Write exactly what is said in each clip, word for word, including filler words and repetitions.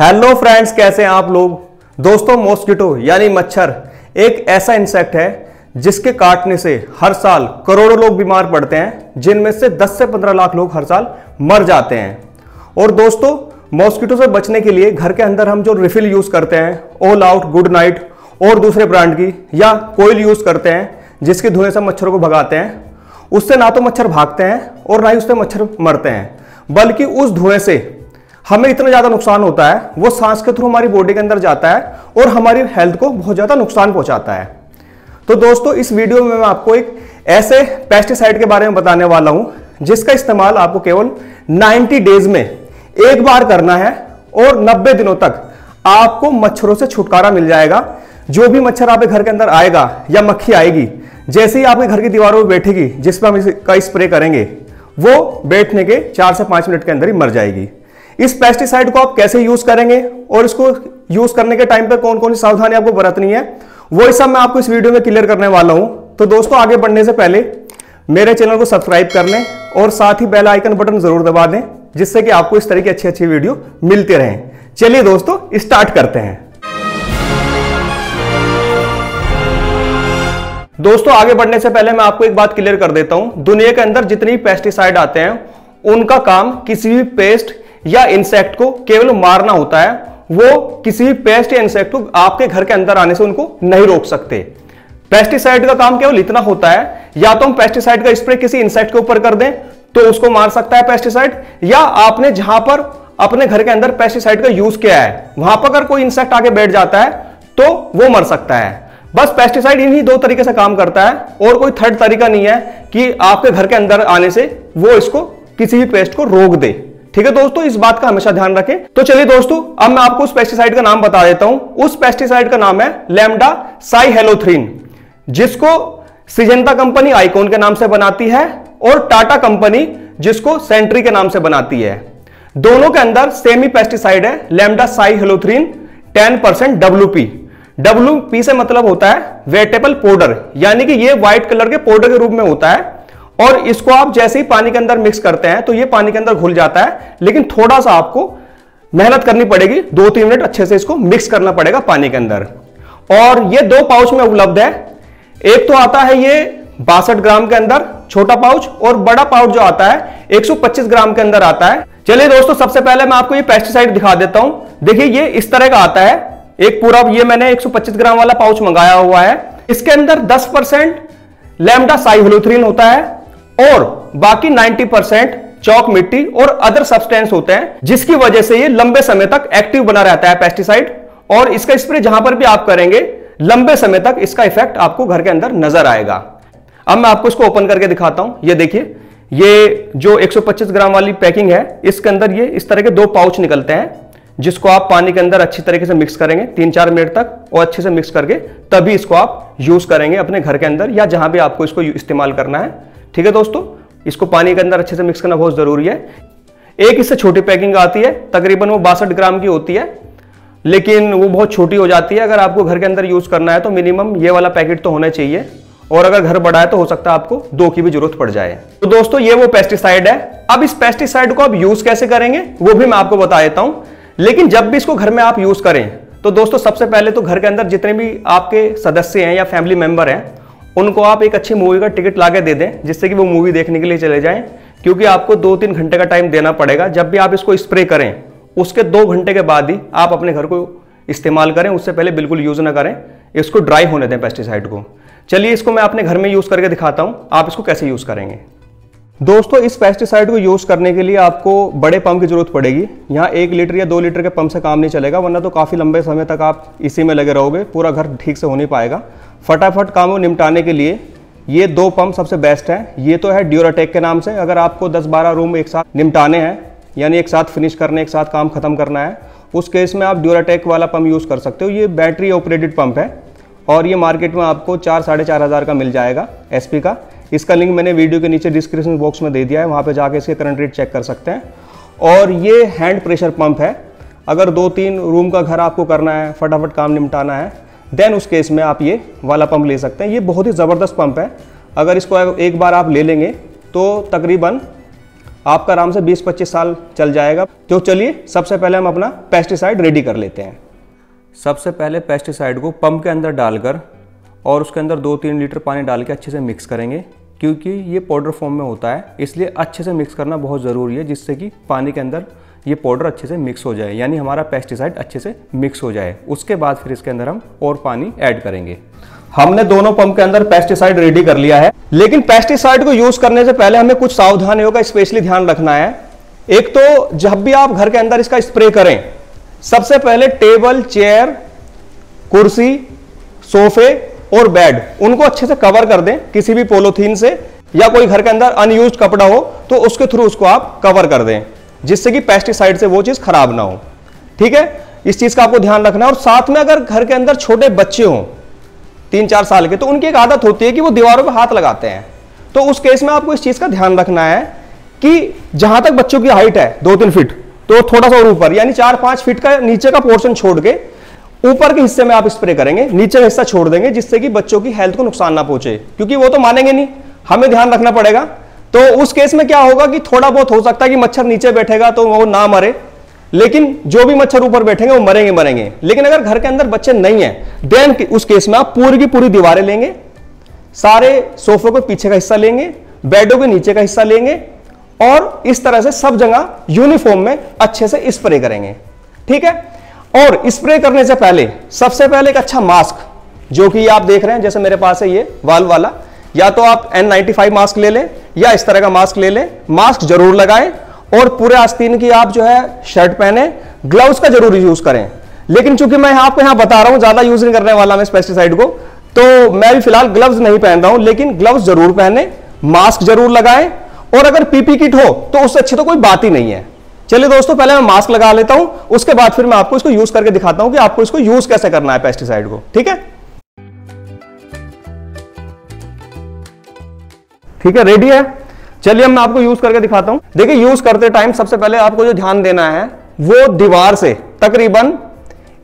Hello friends, कैसे हैं आप लोग। दोस्तों, मॉस्किटो यानी मच्छर एक ऐसा इंसेक्ट है जिसके काटने से हर साल करोड़ों लोग बीमार पड़ते हैं, जिनमें से दस से पंद्रह लाख लोग हर साल मर जाते हैं। और दोस्तों, मॉस्किटो से बचने के लिए घर के अंदर हम जो रिफिल यूज़ करते हैं, ऑल आउट, गुड नाइट और दूसरे ब्रांड की, या कोयल यूज़ करते हैं जिसके धुएं से मच्छरों को भगाते हैं, उससे ना तो मच्छर भागते हैं और ना ही उससे मच्छर मरते हैं, बल्कि उस धुएँ से हमें इतना ज़्यादा नुकसान होता है, वो सांस के थ्रू हमारी बॉडी के अंदर जाता है और हमारी हेल्थ को बहुत ज़्यादा नुकसान पहुंचाता है। तो दोस्तों, इस वीडियो में मैं आपको एक ऐसे पेस्टिसाइड के बारे में बताने वाला हूं जिसका इस्तेमाल आपको केवल नब्बे डेज में एक बार करना है और नब्बे दिनों तक आपको मच्छरों से छुटकारा मिल जाएगा। जो भी मच्छर आपके घर के अंदर आएगा या मक्खी आएगी, जैसे ही आपके घर की दीवारों पर बैठेगी जिस पर हम इसका स्प्रे करेंगे, वो बैठने के चार से पाँच मिनट के अंदर ही मर जाएगी। इस पेस्टिसाइड को आप कैसे यूज करेंगे और इसको यूज करने के टाइम पर कौन कौन सी सावधानी आपको बरतनी है, वही सब मैं आपको इस वीडियो में क्लियर करने वाला हूं। तो दोस्तों, आगे बढ़ने से पहले मेरे चैनल को सब्सक्राइब कर लें और साथ ही बेल आइकन बटन जरूर दबा दें, जिससे कि आपको इस तरह की अच्छी अच्छी वीडियो मिलती रहें। चलिए दोस्तों, स्टार्ट करते हैं। दोस्तों, आगे बढ़ने से पहले मैं आपको एक बात क्लियर कर देता हूं। दुनिया के अंदर जितनी पेस्टिसाइड आते हैं, उनका काम किसी भी पेस्ट या इंसेक्ट को केवल मारना होता है। वो किसी भी पेस्ट या इंसेक्ट को आपके घर के अंदर आने से उनको नहीं रोक सकते। पेस्टिसाइड का काम केवल इतना होता है, या तो हम पेस्टिसाइड का स्प्रे किसी इंसेक्ट के ऊपर कर दें तो उसको मार सकता है पेस्टिसाइड, या आपने जहां पर अपने घर के अंदर पेस्टिसाइड का यूज किया है वहां पर अगर कोई इंसेक्ट आके बैठ जाता है तो वो मर सकता है। बस पेस्टिसाइड इन्हीं दो तरीके से काम करता है, और कोई थर्ड तरीका नहीं है कि आपके घर के अंदर आने से वो इसको, किसी भी पेस्ट को रोक दे। ठीक है दोस्तों, इस बात का हमेशा ध्यान रखें। तो चलिए दोस्तों, अब मैं आपको उस पेस्टिसाइड का नाम बता देता हूं। उस पेस्टिसाइड का नाम है लैम्डा साइहेलोथ्रिन, जिसको सिजेंटा कंपनी आइकॉन के नाम से बनाती है और टाटा कंपनी जिसको सेंट्री के नाम से बनाती है। दोनों के अंदर सेम ही पेस्टिसाइड है। Lambda cyhalothrin ten percent WP, WP से मतलब होता है वेटेबल पाउडर, यानी कि ये व्हाइट कलर के पाउडर के रूप में होता है, और इसको आप जैसे ही पानी के अंदर मिक्स करते हैं तो ये पानी के अंदर घुल जाता है। लेकिन थोड़ा सा आपको मेहनत करनी पड़ेगी, दो तीन मिनट अच्छे से इसको मिक्स करना पड़ेगा पानी के अंदर। और ये दो पाउच में उपलब्ध है। एक तो आता है ये बासठ ग्राम के अंदर छोटा पाउच, और बड़ा पाउच जो आता है एक सौ पच्चीस ग्राम के अंदर आता है। चलिए दोस्तों, सबसे पहले मैं आपको ये पेस्टिसाइड दिखा देता हूं। देखिए, ये इस तरह का आता है एक पूरा। ये मैंने एक सौ पच्चीस ग्राम वाला पाउच मंगाया हुआ है। इसके अंदर दस परसेंट लैम्डा साइहेलोथ्रिन होता है और बाकी नब्बे परसेंट चौक मिट्टी और अदर सब्सटेंस होते हैं, जिसकी वजह से ये लंबे समय तक एक्टिव बना रहता है पेस्टिसाइड, और इसका स्प्रे जहां पर भी आप करेंगे लंबे समय तक इसका इफेक्ट आपको घर के अंदर नजर आएगा। अब मैं आपको इसको ओपन करके दिखाता हूं। ये देखिए, ये जो एक सौ पच्चीस ग्राम वाली पैकिंग है, इसके अंदर ये इस तरह के दो पाउच निकलते हैं, जिसको आप पानी के अंदर अच्छी तरीके से मिक्स करेंगे तीन चार मिनट तक, और अच्छे से मिक्स करके तभी इसको आप यूज करेंगे अपने घर के अंदर या जहां भी आपको इसको इस्तेमाल करना है। ठीक है दोस्तों, इसको पानी के अंदर अच्छे से मिक्स करना बहुत ज़रूरी है। एक इससे छोटी पैकिंग आती है, तकरीबन वो बासठ ग्राम की होती है, लेकिन वो बहुत छोटी हो जाती है। अगर आपको घर के अंदर यूज़ करना है तो मिनिमम ये वाला पैकेट तो होना चाहिए, और अगर घर बड़ा है तो हो सकता है आपको दो की भी जरूरत पड़ जाए। तो दोस्तों, ये वो पेस्टिसाइड है। अब इस पेस्टिसाइड को आप यूज़ कैसे करेंगे वो भी मैं आपको बता देता हूँ। लेकिन जब भी इसको घर में आप यूज़ करें तो दोस्तों, सबसे पहले तो घर के अंदर जितने भी आपके सदस्य हैं या फैमिली मेम्बर हैं, उनको आप एक अच्छी मूवी का टिकट ला के दे दें, जिससे कि वो मूवी देखने के लिए चले जाएं, क्योंकि आपको दो तीन घंटे का टाइम देना पड़ेगा। जब भी आप इसको स्प्रे करें उसके दो घंटे के बाद ही आप अपने घर को इस्तेमाल करें, उससे पहले बिल्कुल यूज़ ना करें। इसको ड्राई होने दें पेस्टिसाइड को। चलिए, इसको मैं अपने घर में यूज़ करके दिखाता हूँ, आप इसको कैसे यूज़ करेंगे। दोस्तों, इस पेस्टिसाइड को यूज़ करने के लिए आपको बड़े पंप की ज़रूरत पड़ेगी। यहाँ एक लीटर या दो लीटर के पंप से काम नहीं चलेगा, वरना तो काफ़ी लंबे समय तक आप इसी में लगे रहोगे, पूरा घर ठीक से हो नहीं पाएगा। फटाफट काम को निपटाने के लिए ये दो पंप सबसे बेस्ट हैं। ये तो है ड्यूराटेक के नाम से। अगर आपको दस बारह रूम एक साथ निपटाने हैं, यानी एक साथ फिनिश करने, एक साथ काम ख़त्म करना है, उस केस में आप ड्यूराटेक वाला पंप यूज़ कर सकते हो। ये बैटरी ऑपरेटेड पंप है और ये मार्केट में आपको चार साढ़े चार हज़ार का मिल जाएगा एस पी का। इसका लिंक मैंने वीडियो के नीचे डिस्क्रिप्शन बॉक्स में दे दिया है, वहाँ पे जाके इसके करंट रेट चेक कर सकते हैं। और ये हैंड प्रेशर पंप है। अगर दो तीन रूम का घर आपको करना है, फटाफट काम निपटाना है, देन उस केस में आप ये वाला पंप ले सकते हैं। ये बहुत ही ज़बरदस्त पंप है। अगर इसको एक बार आप ले लेंगे तो तकरीबन आपका आराम से बीस पच्चीस साल चल जाएगा। तो चलिए सबसे पहले हम अपना पेस्टिसाइड रेडी कर लेते हैं। सबसे पहले पेस्टिसाइड को पंप के अंदर डालकर और उसके अंदर दो तीन लीटर पानी डाल के अच्छे से मिक्स करेंगे, क्योंकि ये पाउडर फॉर्म में होता है, इसलिए अच्छे से मिक्स करना बहुत ज़रूरी है, जिससे कि पानी के अंदर ये पाउडर अच्छे से मिक्स हो जाए, यानी हमारा पेस्टिसाइड अच्छे से मिक्स हो जाए। उसके बाद फिर इसके अंदर हम और पानी ऐड करेंगे। हमने दोनों पंप के अंदर पेस्टिसाइड रेडी कर लिया है, लेकिन पेस्टिसाइड को यूज करने से पहले हमें कुछ सावधानियों का स्पेशली ध्यान रखना है। एक तो जब भी आप घर के अंदर इसका स्प्रे करें, सबसे पहले टेबल, चेयर, कुर्सी, सोफे और बेड, उनको अच्छे से कवर कर दें किसी भी पॉलीथीन से, या कोई घर के अंदर अनयूज्ड कपड़ा हो तो उसके थ्रू उसको आप कवर कर दें, जिससे कि पेस्टिसाइड से वो चीज खराब ना हो। ठीक है, इस चीज का आपको ध्यान रखना है। और साथ में अगर घर के अंदर छोटे बच्चे हों तीन चार साल के, तो उनकी एक आदत होती है कि वो दीवारों पर हाथ लगाते हैं, तो उस केस में आपको इस चीज का ध्यान रखना है कि जहां तक बच्चों की हाइट है दो तीन फीट, तो थोड़ा सा और ऊपर, यानी चार पांच फीट का नीचे का पोर्शन छोड़ के ऊपर के हिस्से में आप स्प्रे करेंगे, नीचे का हिस्सा छोड़ देंगे, जिससे कि बच्चों की हेल्थ को नुकसान ना पहुंचे, क्योंकि वो तो मानेंगे नहीं, हमें ध्यान रखना पड़ेगा। तो उस केस में क्या होगा कि थोड़ा बहुत हो सकता है कि मच्छर नीचे बैठेगा तो वो ना मरे, लेकिन जो भी मच्छर ऊपर बैठेंगे वो मरेंगे मरेंगे लेकिन अगर घर के अंदर बच्चे नहीं हैं, देन उस केस में आप पूरी की पूरी दीवारें लेंगे, सारे सोफों के पीछे का हिस्सा लेंगे, बेडों के नीचे का हिस्सा लेंगे, और इस तरह से सब जगह यूनिफॉर्म में अच्छे से स्प्रे करेंगे। ठीक है, और स्प्रे करने से पहले सबसे पहले एक अच्छा मास्क, जो कि आप देख रहे हैं जैसे मेरे पास है ये वाल वाला, या तो आप एन नाइंटी फाइव मास्क ले लें या इस तरह का मास्क ले लें, मास्क जरूर लगाएं, और पूरे आस्तीन की आप जो है शर्ट पहने, ग्लव्स का जरूर यूज करें। लेकिन चूंकि मैं आपको यहाँ बता रहा हूँ, ज्यादा यूज नहीं करने वाला मैं इस पेस्टिसाइड को, तो मैं भी फिलहाल ग्लव्स नहीं पहन रहा हूँ, लेकिन ग्लव्स जरूर पहने, मास्क जरूर लगाएं, और अगर पीपी किट हो तो उससे अच्छी तो कोई बात ही नहीं है। चलिए दोस्तों, पहले मैं मास्क लगा लेता हूँ, उसके बाद फिर मैं आपको इसको यूज करके दिखाता हूँ कि आपको इसको यूज कैसे करना है पेस्टिसाइड को। ठीक है ठीक है रेडी है, चलिए मैं आपको यूज करके दिखाता हूं। देखिए, यूज करते टाइम सबसे पहले आपको जो ध्यान देना है, वो दीवार से तकरीबन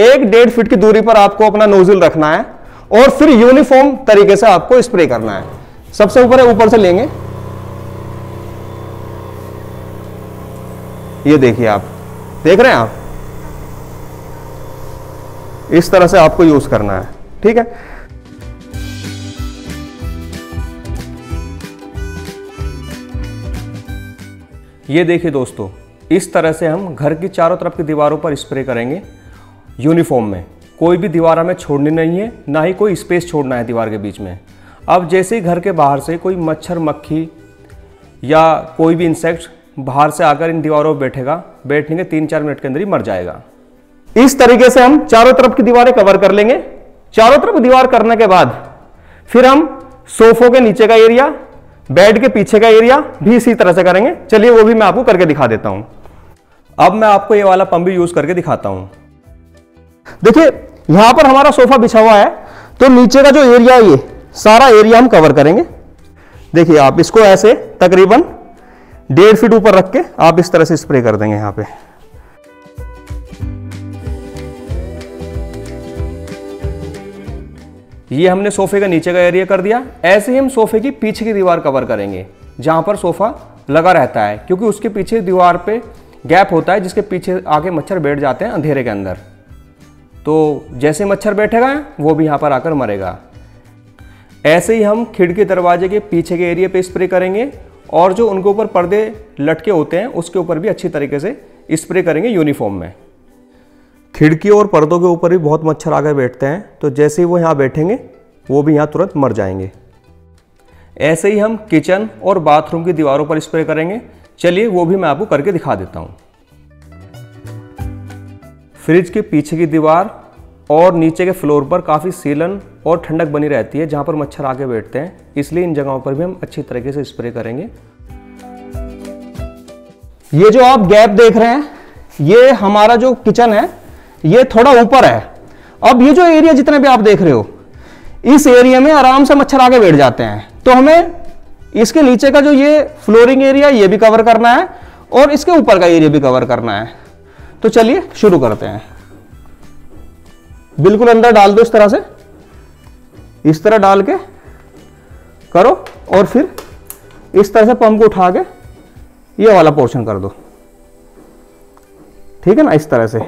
एक डेढ़ फीट की दूरी पर आपको अपना नोजल रखना है, और फिर यूनिफॉर्म तरीके से आपको स्प्रे करना है। सबसे ऊपर है, ऊपर से लेंगे, ये देखिए, आप देख रहे हैं, आप इस तरह से आपको यूज करना है। ठीक है, ये देखिए दोस्तों, इस तरह से हम घर की चारों तरफ की दीवारों पर स्प्रे करेंगे यूनिफॉर्म में। कोई भी दीवार हमें छोड़नी नहीं है, ना ही कोई स्पेस छोड़ना है दीवार के बीच में। अब जैसे ही घर के बाहर से कोई मच्छर, मक्खी या कोई भी इंसेक्ट बाहर से आकर इन दीवारों पर बैठेगा, बैठने के तीन चार मिनट के अंदर ही मर जाएगा। इस तरीके से हम चारों तरफ की दीवारें कवर कर लेंगे। चारों तरफ दीवार करने के बाद फिर हम सोफों के नीचे का एरिया, बेड के पीछे का एरिया भी इसी तरह से करेंगे। चलिए वो भी मैं आपको करके दिखा देता हूं। अब मैं आपको ये वाला पंप भी यूज करके दिखाता हूं। देखिए, यहां पर हमारा सोफा बिछा हुआ है, तो नीचे का जो एरिया है, ये सारा एरिया हम कवर करेंगे। देखिए, आप इसको ऐसे तकरीबन डेढ़ फीट ऊपर रख के आप इस तरह से स्प्रे कर देंगे यहां पे। ये हमने सोफे का नीचे का एरिया कर दिया। ऐसे ही हम सोफे की पीछे की दीवार कवर करेंगे, जहाँ पर सोफा लगा रहता है, क्योंकि उसके पीछे दीवार पे गैप होता है, जिसके पीछे आके मच्छर बैठ जाते हैं अंधेरे के अंदर। तो जैसे मच्छर बैठेगा वो भी यहाँ पर आकर मरेगा। ऐसे ही हम खिड़की दरवाजे के पीछे के एरिया पे स्प्रे करेंगे, और जो उनके ऊपर पर्दे लटके होते हैं उसके ऊपर भी अच्छी तरीके से स्प्रे करेंगे यूनिफॉर्म में। खिड़की और पर्दों के ऊपर भी बहुत मच्छर आकर बैठते हैं, तो जैसे ही वो यहाँ बैठेंगे वो भी यहाँ तुरंत मर जाएंगे। ऐसे ही हम किचन और बाथरूम की दीवारों पर स्प्रे करेंगे। चलिए वो भी मैं आपको करके दिखा देता हूँ। फ्रिज के पीछे की दीवार और नीचे के फ्लोर पर काफ़ी सीलन और ठंडक बनी रहती है, जहाँ पर मच्छर आके बैठते हैं, इसलिए इन जगहों पर भी हम अच्छी तरीके से स्प्रे करेंगे। ये जो आप गैप देख रहे हैं, ये हमारा जो किचन है ये थोड़ा ऊपर है। अब ये जो एरिया जितने भी आप देख रहे हो, इस एरिया में आराम से मच्छर आके बैठ जाते हैं, तो हमें इसके नीचे का जो ये फ्लोरिंग एरिया ये भी कवर करना है, और इसके ऊपर का एरिया भी कवर करना है। तो चलिए शुरू करते हैं। बिल्कुल अंदर डाल दो, इस तरह से, इस तरह डाल के करो, और फिर इस तरह से पंप को उठा के ये वाला पोर्शन कर दो, ठीक है ना, इस तरह से।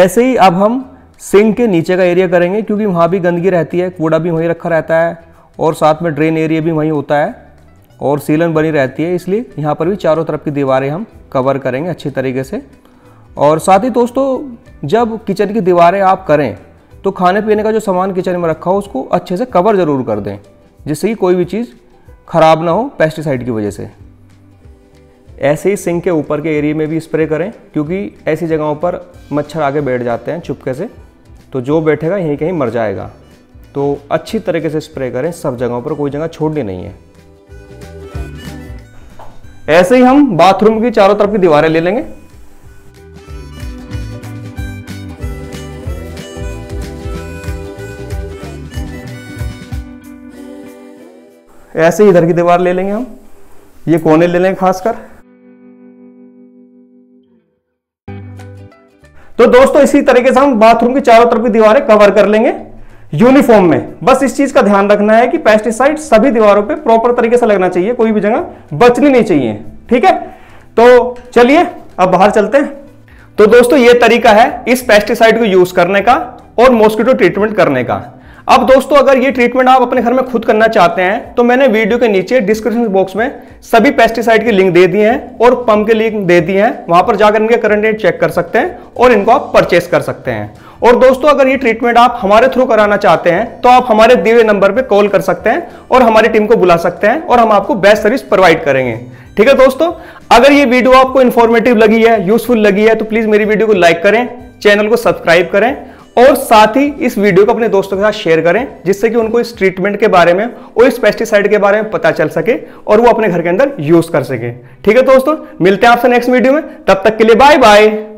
ऐसे ही अब हम सिंक के नीचे का एरिया करेंगे, क्योंकि वहाँ भी गंदगी रहती है, कूड़ा भी वहीं रखा रहता है और साथ में ड्रेन एरिया भी वहीं होता है और सीलन बनी रहती है, इसलिए यहाँ पर भी चारों तरफ की दीवारें हम कवर करेंगे अच्छी तरीके से। और साथ ही दोस्तों, जब किचन की दीवारें आप करें तो खाने पीने का जो सामान किचन में रखा हो उसको अच्छे से कवर ज़रूर कर दें, जिससे कि कोई भी चीज़ ख़राब ना हो पेस्टिसाइड की वजह से। ऐसे ही सिंक के ऊपर के एरिया में भी स्प्रे करें, क्योंकि ऐसी जगहों पर मच्छर आके बैठ जाते हैं चुपके से, तो जो बैठेगा यहीं कहीं मर जाएगा। तो अच्छी तरीके से स्प्रे करें सब जगहों पर, कोई जगह छोड़नी नहीं है। ऐसे ही हम बाथरूम की चारों तरफ की दीवारें ले लेंगे। ऐसे ही इधर की दीवार ले लेंगे हम, ये कोने ले लेंगे खासकर। तो दोस्तों, इसी तरीके से हम बाथरूम की चारों तरफ की दीवारें कवर कर लेंगे यूनिफॉर्म में। बस इस चीज का ध्यान रखना है कि पेस्टिसाइड सभी दीवारों पे प्रॉपर तरीके से लगना चाहिए, कोई भी जगह बचनी नहीं चाहिए, ठीक है। तो चलिए अब बाहर चलते हैं। तो दोस्तों, ये तरीका है इस पेस्टिसाइड को यूज करने का और मॉस्किटो ट्रीटमेंट करने का। अब दोस्तों, अगर ये ट्रीटमेंट आप अपने घर में खुद करना चाहते हैं तो मैंने वीडियो के नीचे डिस्क्रिप्शन बॉक्स में सभी पेस्टिसाइड के लिंक दे दिए हैं और पंप के लिंक दे दिए हैं, वहां पर जाकर इनके करंट रेट चेक कर सकते हैं और इनको आप परचेस कर सकते हैं। और दोस्तों, अगर ये ट्रीटमेंट आप हमारे थ्रू कराना चाहते हैं तो आप हमारे दिए हुए नंबर पर कॉल कर सकते हैं और हमारी टीम को बुला सकते हैं और हम आपको बेस्ट सर्विस प्रोवाइड करेंगे, ठीक है दोस्तों। अगर ये वीडियो आपको इन्फॉर्मेटिव लगी है, यूजफुल लगी है, तो प्लीज मेरी वीडियो को लाइक करें, चैनल को सब्सक्राइब करें और साथ ही इस वीडियो को अपने दोस्तों के साथ शेयर करें, जिससे कि उनको इस ट्रीटमेंट के बारे में और इस पेस्टिसाइड के बारे में पता चल सके और वो अपने घर के अंदर यूज कर सके, ठीक है दोस्तों। मिलते हैं आपसे नेक्स्ट वीडियो में, तब तक के लिए बाय बाय।